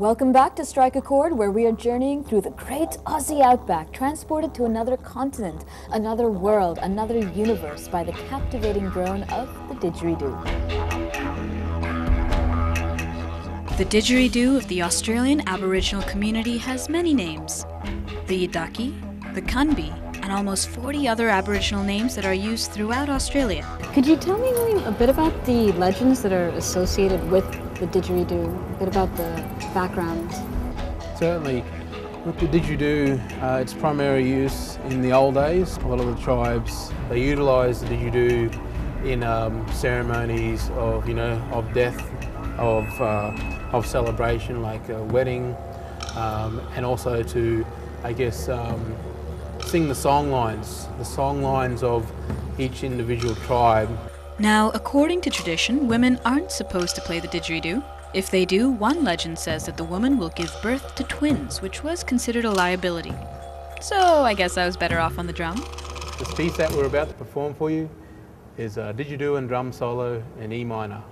Welcome back to Strike Accord, where we are journeying through the great Aussie outback, transported to another continent, another world, another universe by the captivating drone of the didgeridoo. The didgeridoo of the Australian Aboriginal community has many names. The yidaki, the kunbi, and almost 40 other Aboriginal names that are used throughout Australia. Could you tell me, William, a bit about the legends that are associated with the didgeridoo, a bit about the background? Certainly. With the didgeridoo, its primary use in the old days, a lot of the tribes, they utilised the didgeridoo in ceremonies of, of death, of celebration, like a wedding, and also to, sing the song lines of each individual tribe. Now, according to tradition, women aren't supposed to play the didgeridoo. If they do, one legend says that the woman will give birth to twins, which was considered a liability. So I guess I was better off on the drum. This piece that we're about to perform for you is a didgeridoo and drum solo in E minor.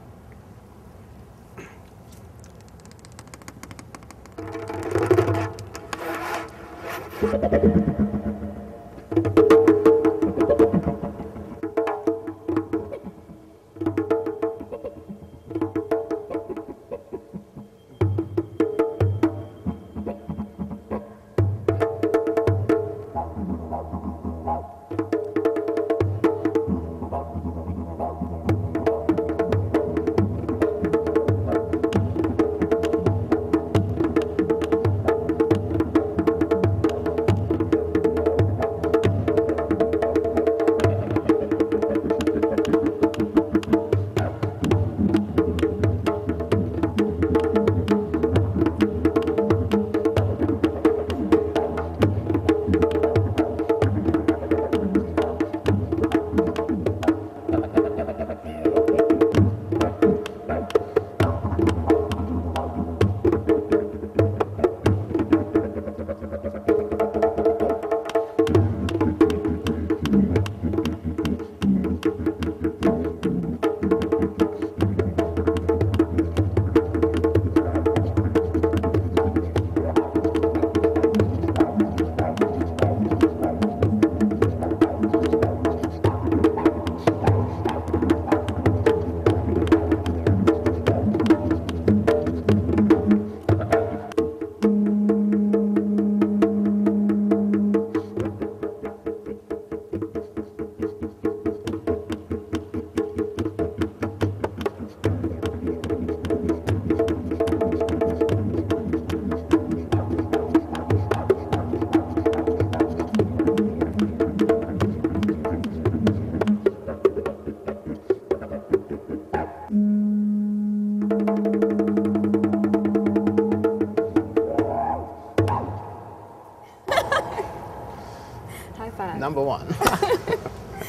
Number one.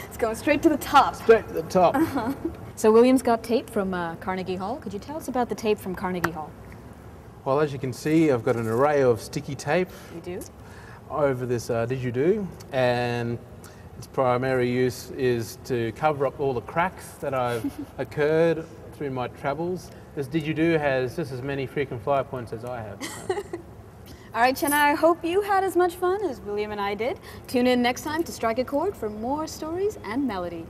It's going straight to the top. Straight to the top. Uh-huh. So William's got tape from Carnegie Hall. Could you tell us about the tape from Carnegie Hall? Well, as you can see, I've got an array of sticky tape. You do? Over this didgeridoo, and its primary use is to cover up all the cracks that I've occurred through my travels. This didgeridoo has just as many frequent flyer points as I have. So. All right, Chennai, I hope you had as much fun as William and I did. Tune in next time to Strike Accord for more stories and melody.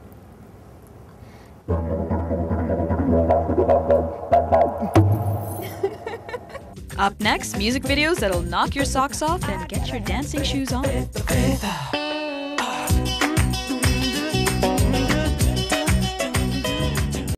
Up next, music videos that'll knock your socks off and get your dancing shoes on.